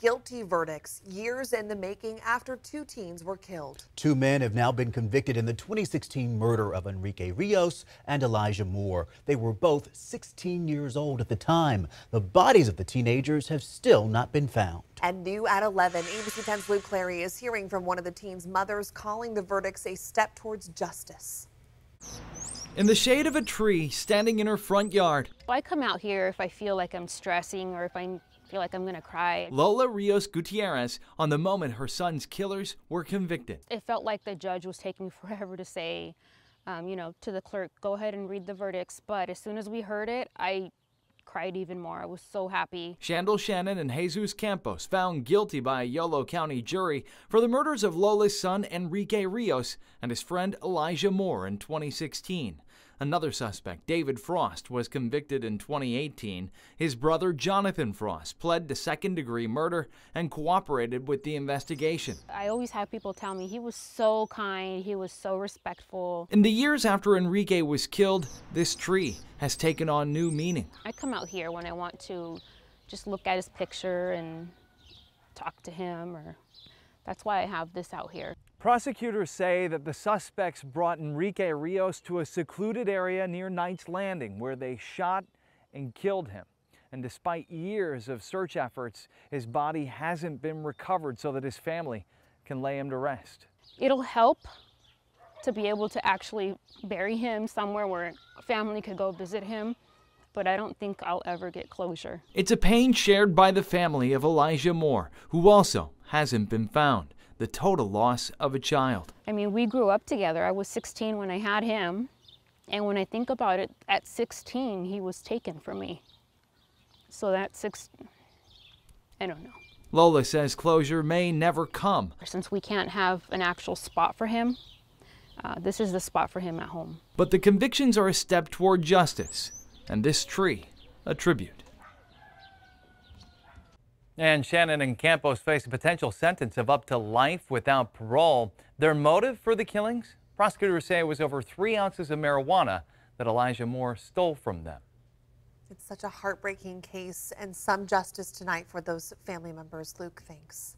Guilty verdicts years in the making after two teens were killed. Two men have now been convicted in the 2016 murder of Enrique Rios and Elijah Moore. They were both 16 years old at the time. The bodies of the teenagers have still not been found. And new at 11, ABC 10's Lou Clary is hearing from one of the teens' mothers, calling the verdicts a step towards justice. In the shade of a tree, standing in her front yard. I come out here if I feel like I'm stressing or if I feel like I'm gonna cry. Lola Rios Gutierrez on the moment her son's killers were convicted. It felt like the judge was taking forever to say, you know, to the clerk, go ahead and read the verdicts. But as soon as we heard it, I cried even more. I was so happy. Chandel Shannon and Jesus Campos found guilty by a Yolo County jury for the murders of Lola's son Enrique Rios and his friend Elijah Moore in 2016. Another suspect, David Frost, was convicted in 2018. His brother, Jonathan Frost, pled to second-degree murder and cooperated with the investigation. I always have people tell me he was so kind, he was so respectful. In the years after Enrique was killed, this tree has taken on new meaning. I come out here when I want to just look at his picture and talk to him, or that's why I have this out here. Prosecutors say that the suspects brought Enrique Rios to a secluded area near Knight's Landing, where they shot and killed him. And despite years of search efforts, his body hasn't been recovered so that his family can lay him to rest. It'll help to be able to actually bury him somewhere where family could go visit him, but I don't think I'll ever get closure. It's a pain shared by the family of Elijah Moore, who also hasn't been found. The total loss of a child. I mean, we grew up together. I was 16 when I had him, and when I think about it, at 16, he was taken from me. So that's I don't know. Lola says closure may never come. Since we can't have an actual spot for him, this is the spot for him at home. But the convictions are a step toward justice, and this tree, a tribute. And Shannon and Campos face a potential sentence of up to life without parole. Their motive for the killings? Prosecutors say it was over 3 ounces of marijuana that Elijah Moore stole from them. It's such a heartbreaking case, and some justice tonight for those family members. Luke, thanks.